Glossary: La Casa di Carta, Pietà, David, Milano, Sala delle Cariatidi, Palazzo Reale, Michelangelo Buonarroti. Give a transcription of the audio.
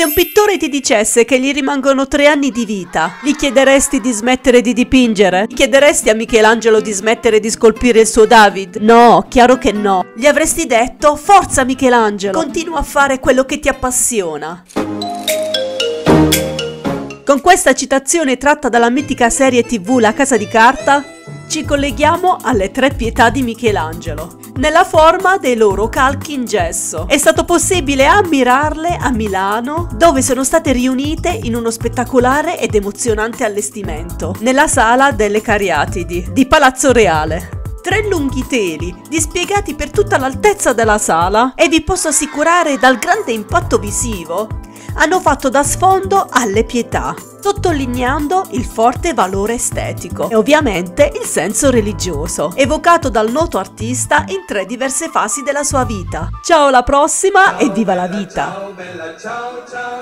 Se un pittore ti dicesse che gli rimangono 3 anni di vita, gli chiederesti di smettere di dipingere? Gli chiederesti a Michelangelo di smettere di scolpire il suo David? No, chiaro che no. Gli avresti detto: forza Michelangelo, continua a fare quello che ti appassiona. Con questa citazione tratta dalla mitica serie TV La Casa di Carta, ci colleghiamo alle 3 pietà di Michelangelo, nella forma dei loro calchi in gesso. È stato possibile ammirarle a Milano, dove sono state riunite in uno spettacolare ed emozionante allestimento, nella Sala delle Cariatidi di Palazzo Reale. 3 lunghi teli, dispiegati per tutta l'altezza della sala, e vi posso assicurare dal grande impatto visivo, hanno fatto da sfondo alle pietà, sottolineando il forte valore estetico e ovviamente il senso religioso, evocato dal noto artista in 3 diverse fasi della sua vita. Ciao, alla prossima, e viva la vita!